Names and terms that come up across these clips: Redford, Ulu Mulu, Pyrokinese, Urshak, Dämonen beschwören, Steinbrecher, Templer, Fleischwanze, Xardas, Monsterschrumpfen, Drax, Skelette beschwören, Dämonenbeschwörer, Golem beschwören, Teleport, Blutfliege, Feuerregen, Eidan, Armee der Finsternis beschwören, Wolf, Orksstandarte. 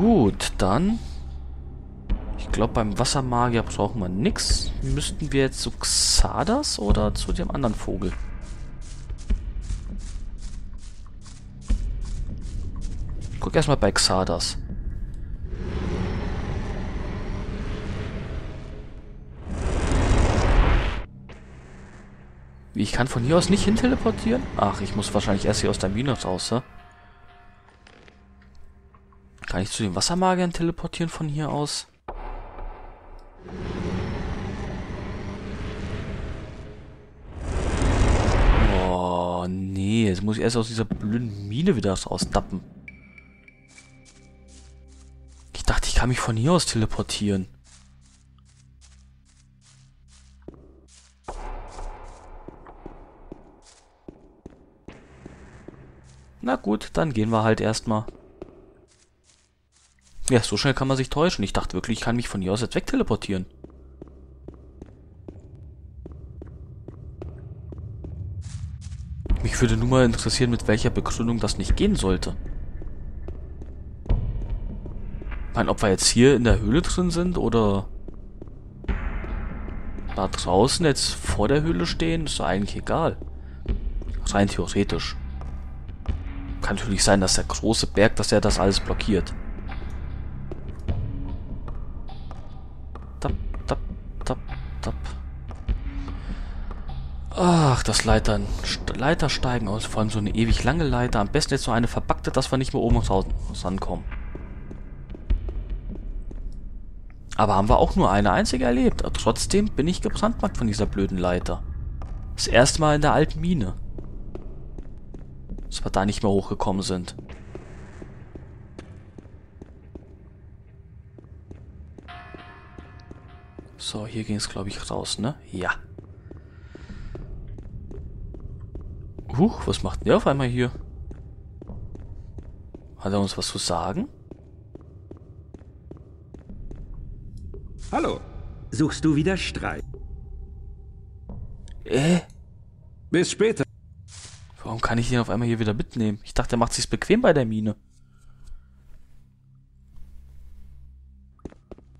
Gut, dann. Ich glaube, beim Wassermagier brauchen wir nichts. Müssten wir jetzt zu Xardas oder zu dem anderen Vogel? Guck erstmal bei Xardas. Wie, ich kann von hier aus nicht hin teleportieren? Ach, ich muss wahrscheinlich erst hier aus der Mine raus, hä? Kann ich zu den Wassermagiern teleportieren von hier aus? Oh, nee. Jetzt muss ich erst aus dieser blöden Mine wieder raustappen. Ich dachte, ich kann mich von hier aus teleportieren. Na gut, dann gehen wir halt erstmal. Ja, so schnell kann man sich täuschen. Ich dachte wirklich, ich kann mich von hier aus jetzt wegteleportieren. Mich würde nur mal interessieren, mit welcher Begründung das nicht gehen sollte. Ich meine, ob wir jetzt hier in der Höhle drin sind oder da draußen jetzt vor der Höhle stehen, ist eigentlich egal. Rein theoretisch. Kann natürlich sein, dass der große Berg, dass er das alles blockiert. Tap, tap, tap, tap. Ach, das Leitern. Leitersteigen aus. Vor allem so eine ewig lange Leiter. Am besten jetzt so eine verbackte, dass wir nicht mehr oben raus ankommen. Aber haben wir auch nur eine einzige erlebt. Aber trotzdem bin ich gebrandmarkt von dieser blöden Leiter. Das erste Mal in der alten Mine. Dass wir da nicht mehr hochgekommen sind. So, hier ging es, glaube ich, raus, ne? Ja. Huch, was macht denn der auf einmal hier? Hat er uns was zu sagen? Hallo. Suchst du wieder Streit? Bis später. Warum kann ich den auf einmal hier wieder mitnehmen? Ich dachte, er macht sich's bequem bei der Mine.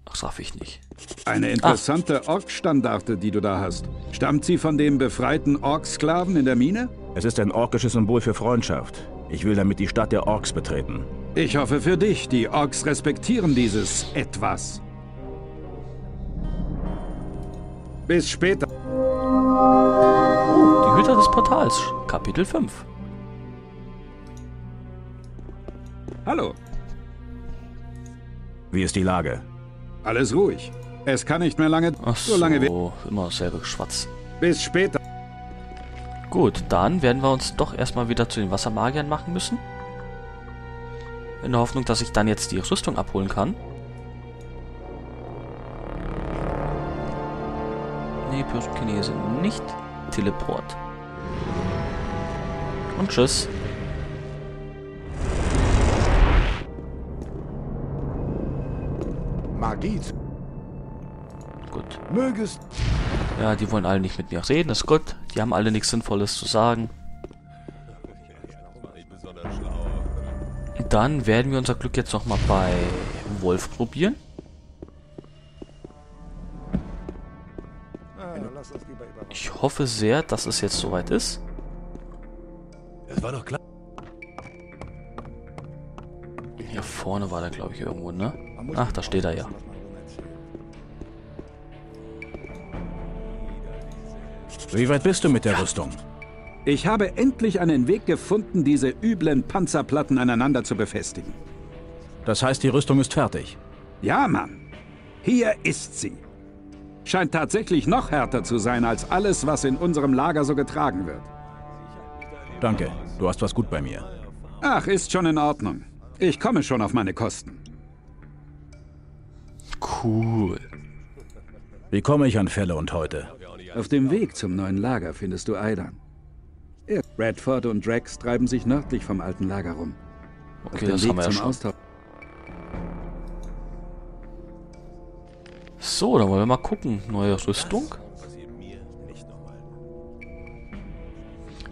Ach, das darf ich nicht. Eine interessante Orksstandarte, die du da hast. Stammt sie von dem befreiten Orksklaven in der Mine? Es ist ein orkisches Symbol für Freundschaft. Ich will damit die Stadt der Orks betreten. Ich hoffe für dich, die Orks respektieren dieses Etwas. Bis später. Die Hüter des Portals, Kapitel 5. Hallo. Wie ist die Lage? Alles ruhig. Es kann nicht mehr lange... Ach so, immer dasselbe Geschwatz. Bis später. Gut, dann werden wir uns doch erstmal wieder zu den Wassermagiern machen müssen. In der Hoffnung, dass ich dann jetzt die Rüstung abholen kann. Nee, Pyrokinese nicht. Teleport. Und tschüss. Magie. Gut. Mögest. Ja, die wollen alle nicht mit mir reden, ist gut. Die haben alle nichts Sinnvolles zu sagen. Dann werden wir unser Glück jetzt nochmal bei Wolf probieren. Ich hoffe sehr, dass es jetzt soweit ist. Das war doch klar. Hier vorne war der, glaube ich, irgendwo, ne? Ach, da steht er ja. Wie weit bist du mit der Rüstung? Ich habe endlich einen Weg gefunden, diese üblen Panzerplatten aneinander zu befestigen. Das heißt, die Rüstung ist fertig? Ja, Mann. Hier ist sie. Scheint tatsächlich noch härter zu sein als alles, was in unserem Lager so getragen wird. Danke, du hast was gut bei mir. Ach, ist schon in Ordnung. Ich komme schon auf meine Kosten. Cool. Wie komme ich an Felle und heute? Auf dem Weg zum neuen Lager findest du Eidan. Redford und Drax treiben sich nördlich vom alten Lager rum. Okay, das haben wir ja schon. So, dann wollen wir mal gucken. Neue Rüstung.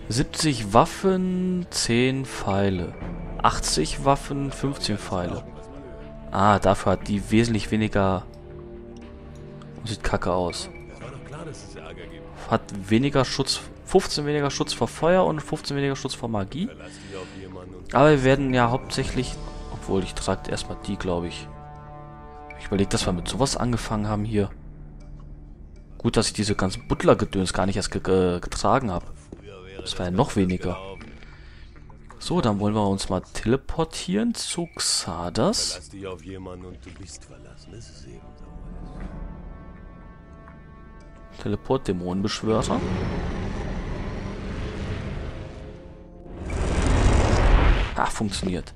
70 Waffen, 10 Pfeile. 80 Waffen, 15 Pfeile. Ah, dafür hat die wesentlich weniger... Sieht kacke aus. Hat weniger Schutz... 15 weniger Schutz vor Feuer und 15 weniger Schutz vor Magie. Aber wir werden ja hauptsächlich... Obwohl, ich trage erstmal die, glaube ich. Ich überlege, dass wir mit sowas angefangen haben hier. Gut, dass ich diese ganzen Butler-Gedöns gar nicht erst getragen habe. Das war ja noch weniger. So, dann wollen wir uns mal teleportieren zu Xardas. Teleport Dämonenbeschwörer. Ach, funktioniert.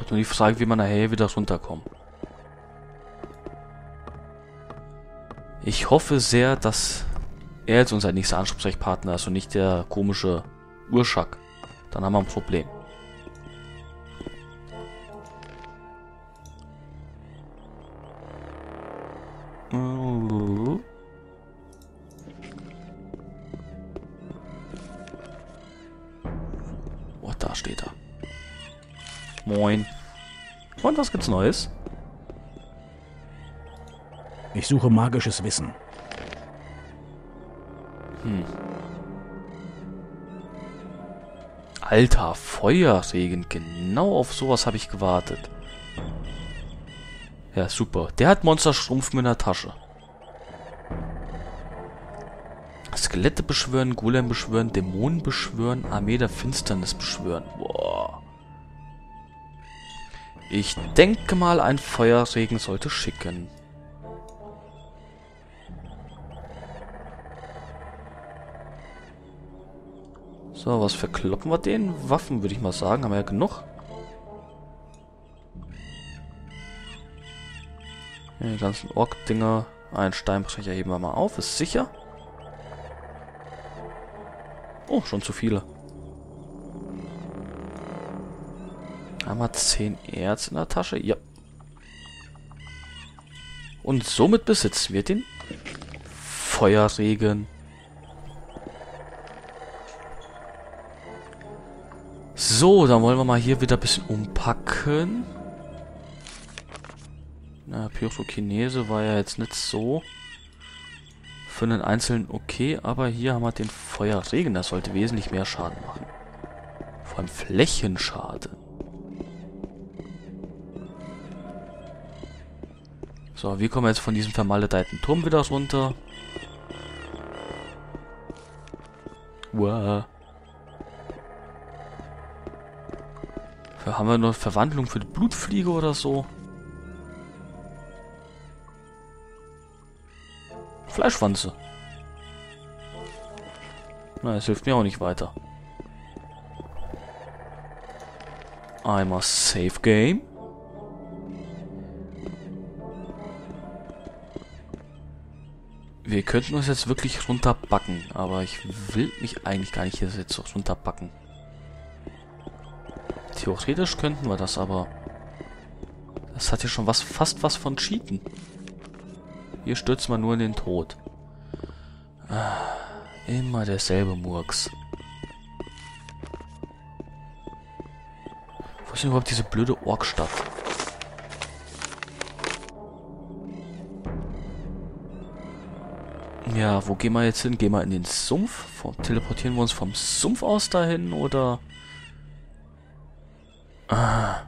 Hat nur die Frage, wie man nachher wieder runterkommt. Ich hoffe sehr, dass er jetzt unser nächster Ansprechpartner ist und nicht der komische Urshak. Dann haben wir ein Problem. Oh, da steht er. Moin. Und was gibt's Neues? Ich suche magisches Wissen. Alter, Feuerregen. Genau auf sowas habe ich gewartet. Ja, super. Der hat Monsterschrumpfen in der Tasche. Skelette beschwören, Golem beschwören, Dämonen beschwören, Armee der Finsternis beschwören. Boah. Ich denke mal, ein Feuerregen sollte schicken. So, was verkloppen wir den? Waffen, würde ich mal sagen. Haben wir ja genug. Ja, die ganzen Ork-Dinger. Einen Steinbrecher heben wir mal auf. Ist sicher. Oh, schon zu viele. Haben wir 10 Erz in der Tasche? Ja. Und somit besitzen wir den Feuerregen. So, dann wollen wir mal hier wieder ein bisschen umpacken. Na, Pyrokinese war ja jetzt nicht so für einen einzelnen okay, aber hier haben wir den Feuerregen. Das sollte wesentlich mehr Schaden machen. Vor allem Flächenschaden. So, wie kommen wir jetzt von diesem vermaledeiten Turm wieder runter? Wow. Haben wir noch Verwandlung für die Blutfliege oder so? Fleischwanze. Na, das hilft mir auch nicht weiter. Einmal Safe Game. Wir könnten uns jetzt wirklich runterbacken, aber ich will mich eigentlich gar nicht hier jetzt so runterbacken. Theoretisch könnten wir das, aber das hat hier schon was, fast was von Cheaten. Hier stürzt man nur in den Tod. Immer derselbe Murks. Wo ist denn überhaupt diese blöde Orkstadt? Ja, wo gehen wir jetzt hin? Gehen wir in den Sumpf? Teleportieren wir uns vom Sumpf aus dahin oder... Ach,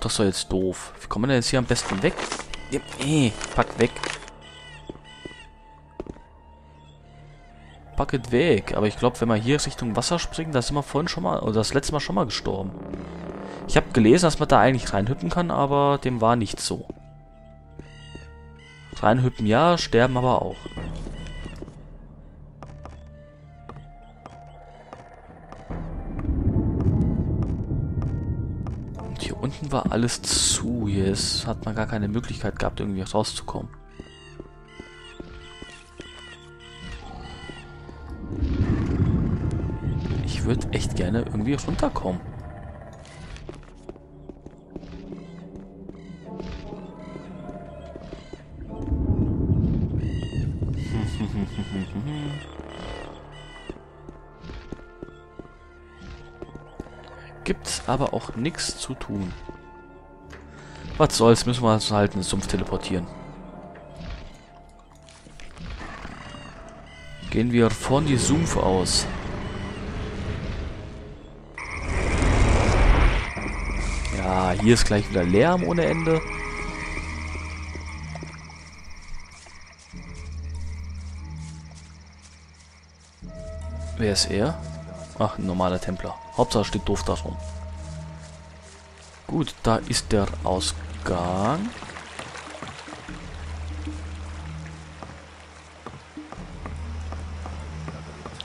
das ist doch jetzt doof. Wie kommen wir denn jetzt hier am besten weg? Pack weg. Packet weg. Aber ich glaube, wenn wir hier Richtung Wasser springen, da sind wir vorhin schon mal, oder das letzte Mal schon mal gestorben. Ich habe gelesen, dass man da eigentlich reinhüppen kann, aber dem war nicht so. Reinhüppen ja, sterben aber auch. Und hier unten war alles zu. Hier ist, hat man gar keine Möglichkeit gehabt, irgendwie rauszukommen. Ich würde echt gerne irgendwie runterkommen. Gibt's aber auch nichts zu tun. Was soll's, müssen wir uns halt in den Sumpf teleportieren. Gehen wir von die Sumpf aus. Ja, hier ist gleich wieder Lärm ohne Ende. Wer ist er? Ach, ein normaler Templer. Hauptsache steht doof da rum. Gut, da ist der Ausgang.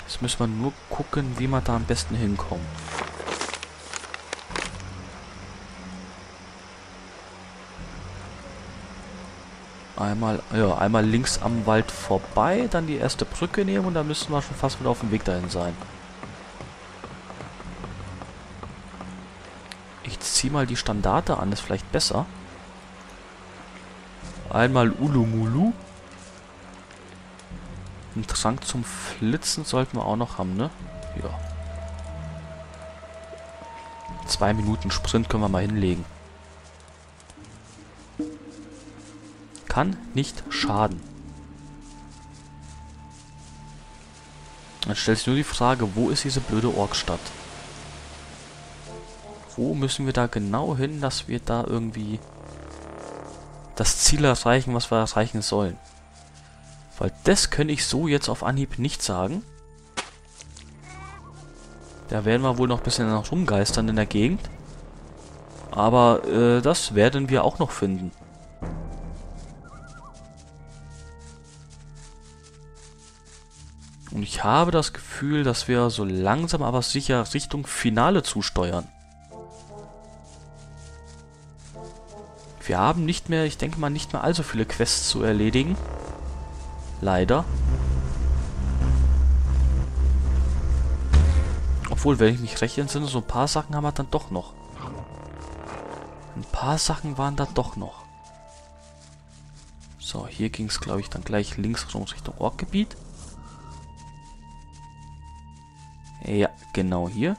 Jetzt müssen wir nur gucken, wie man da am besten hinkommt. Einmal links am Wald vorbei, dann die erste Brücke nehmen und dann müssen wir schon fast wieder auf dem Weg dahin sein. Ich zieh mal die Standarte an, ist vielleicht besser. Einmal Ulu Mulu. Einen Trank zum Flitzen sollten wir auch noch haben, ne? Ja. 2 Minuten Sprint können wir mal hinlegen. Kann nicht schaden. Dann stellt sich nur die Frage, wo ist diese blöde Orksstadt? Wo müssen wir da genau hin, dass wir da irgendwie das Ziel erreichen, was wir erreichen sollen? Weil das kann ich so jetzt auf Anhieb nicht sagen. Da werden wir wohl noch ein bisschen noch rumgeistern in der Gegend. Aber das werden wir auch noch finden. Und ich habe das Gefühl, dass wir so langsam aber sicher Richtung Finale zusteuern. Wir haben nicht mehr, ich denke mal, nicht mehr allzu viele Quests zu erledigen. Leider. Obwohl, wenn ich mich recht entsinne, so ein paar Sachen haben wir dann doch noch. Ein paar Sachen waren da doch noch. So, hier ging es, glaube ich, dann gleich links rum Richtung Orkgebiet. Ja, genau hier.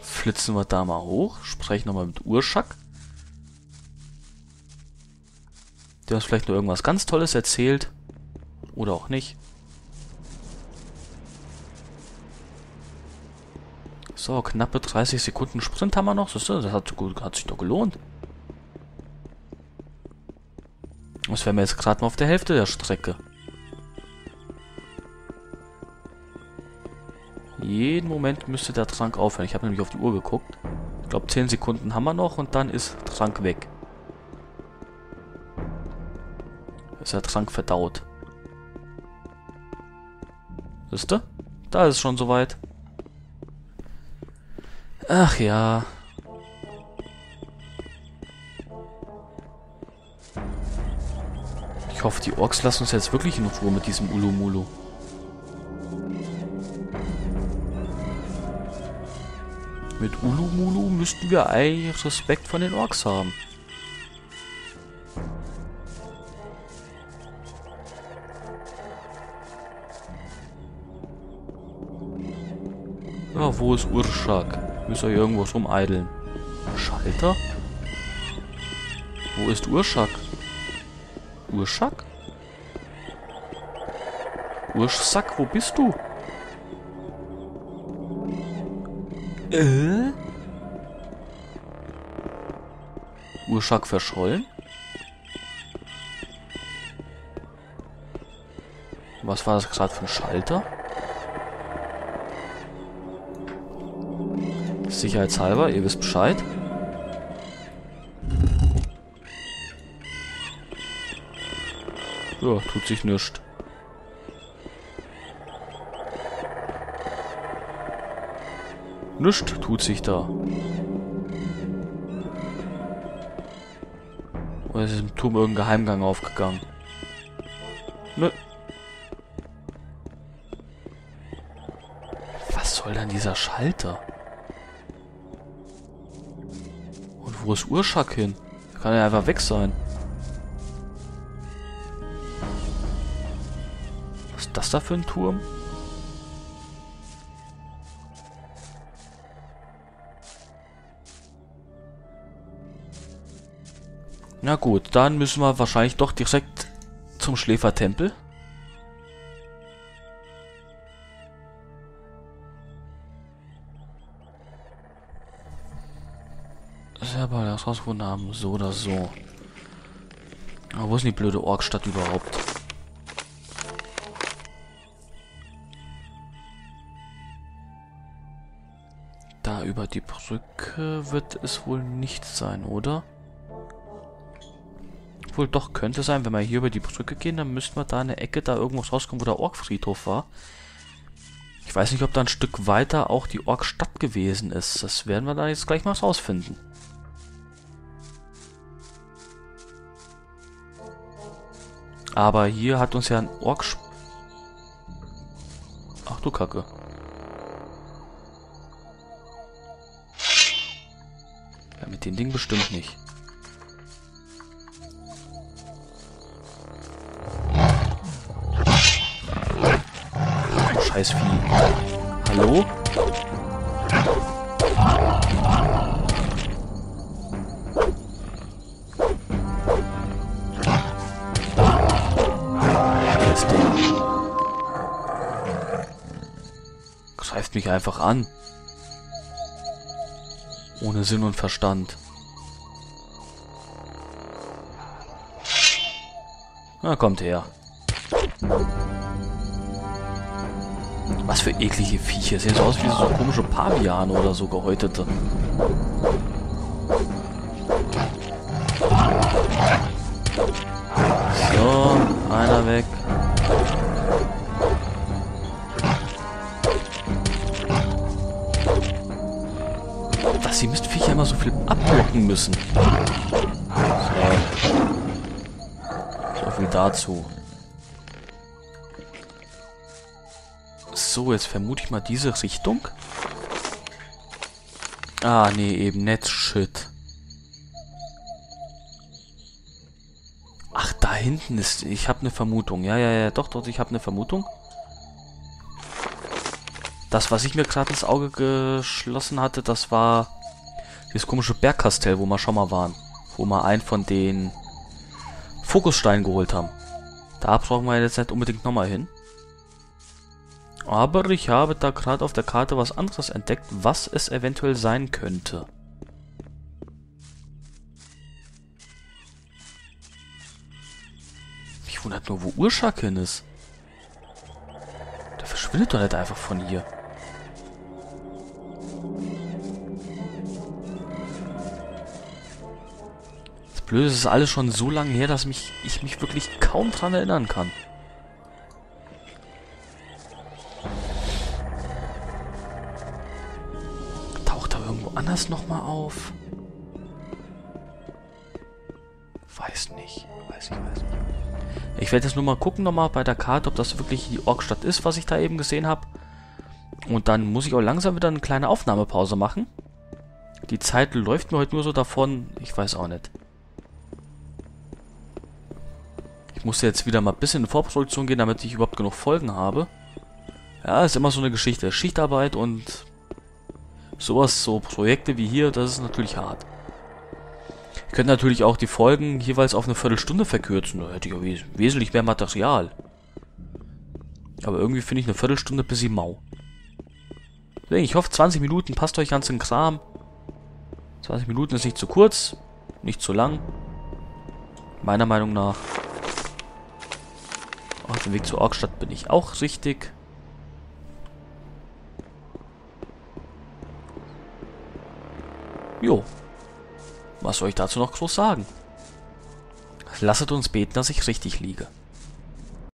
Flitzen wir da mal hoch. Sprechen nochmal mit Urshak. Der uns vielleicht noch irgendwas ganz Tolles erzählt. Oder auch nicht. So, knappe 30 Sekunden Sprint haben wir noch. Das hat sich doch gelohnt. Das wären wir jetzt gerade mal auf der Hälfte der Strecke. Jeden Moment müsste der Trank aufhören. Ich habe nämlich auf die Uhr geguckt. Ich glaube, 10 Sekunden haben wir noch und dann ist Trank weg. Ist der Trank verdaut. Wisst ihr? Da ist es schon soweit. Ach ja. Ich hoffe, die Orks lassen uns jetzt wirklich in Ruhe mit diesem Ulu Mulu. Mit Ulu Mulu müssten wir eigentlich Respekt von den Orks haben. Ja, wo ist Urshak? Müsst ihr hier irgendwo rumeideln. Schalter? Wo ist Urshak? Urshak? Urshak, wo bist du? Urshak verschollen? Was war das gerade für ein Schalter? Sicherheitshalber, ihr wisst Bescheid. Ja, tut sich nichts. Nichts tut sich da. Oder ist im Turm irgendein Geheimgang aufgegangen? Nö. Was soll denn dieser Schalter? Und wo ist Urshak hin? Da kann er einfach weg sein. ist das da für ein Turm? Na gut, dann müssen wir wahrscheinlich doch direkt zum Schläfertempel. Selber das rausgefunden haben, so oder so. Aber wo ist denn die blöde Orkstadt überhaupt? Da über die Brücke wird es wohl nicht sein, oder? Wohl doch, könnte sein, wenn wir hier über die Brücke gehen, dann müssten wir da in der Ecke da irgendwas rauskommen, wo der Orkfriedhof war. Ich weiß nicht, ob da ein Stück weiter auch die Orkstadt gewesen ist. Das werden wir da jetzt gleich mal rausfinden. Aber hier hat uns ja ein Ork... Ach du Kacke. Ja, mit dem Ding bestimmt nicht. Scheiß Vieh. Hallo? Greift mich einfach an. Ohne Sinn und Verstand. Na, kommt her. Was für eklige Viecher. Sehen so aus wie so komische Paviane oder so gehäutete. So, einer weg. Dass die Mistviecher immer so viel abblocken müssen. So. So viel dazu. So, jetzt vermute ich mal diese Richtung. Ah, nee, eben nicht. Shit. Ach, da hinten ist... Ich habe eine Vermutung. Ja, ja, ja, doch, ich habe eine Vermutung. Das, was ich mir gerade ins Auge geschlossen hatte, das war dieses komische Bergkastell, wo wir schon mal waren. Wo wir einen von den Fokussteinen geholt haben. Da brauchen wir jetzt nicht unbedingt nochmal hin. Aber ich habe da gerade auf der Karte was anderes entdeckt, was es eventuell sein könnte. Mich wundert nur, wo Urshak hin ist. Der verschwindet doch nicht einfach von hier. Das Blöde ist, es ist alles schon so lange her, dass ich mich wirklich kaum dran erinnern kann. Das nochmal auf. Weiß nicht. Ich werde jetzt nur mal gucken nochmal bei der Karte, ob das wirklich die Orkstadt ist, was ich da eben gesehen habe. Und dann muss ich auch langsam wieder eine kleine Aufnahmepause machen. Die Zeit läuft mir heute nur so davon. Ich weiß auch nicht. Ich musste jetzt wieder mal ein bisschen in Vorproduktion gehen, damit ich überhaupt genug Folgen habe. Ja, ist immer so eine Geschichte. Schichtarbeit und... sowas, so Projekte wie hier, das ist natürlich hart. Ich könnte natürlich auch die Folgen jeweils auf eine Viertelstunde verkürzen. Da hätte ich ja wesentlich mehr Material. Aber irgendwie finde ich eine Viertelstunde ein bisschen mau. Deswegen, ich hoffe, 20 Minuten passt euch ganz in Kram. 20 Minuten ist nicht zu kurz, nicht zu lang. Meiner Meinung nach. Auf dem Weg zur Orkstadt bin ich auch richtig. Jo, was soll ich dazu noch groß sagen? Lasset uns beten, dass ich richtig liege.